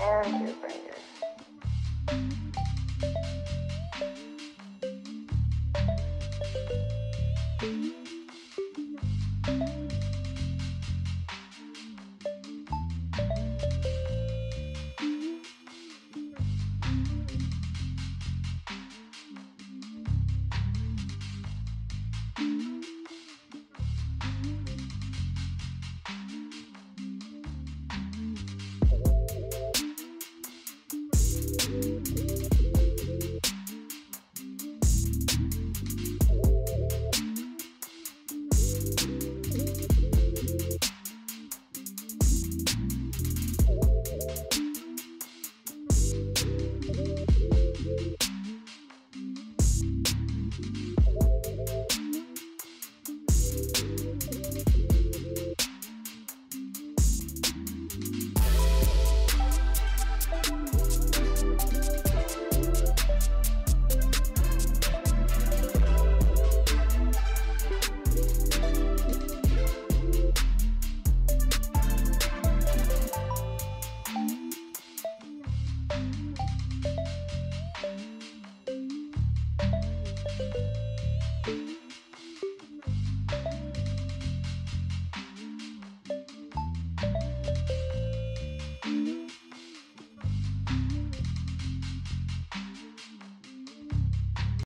and your fingers.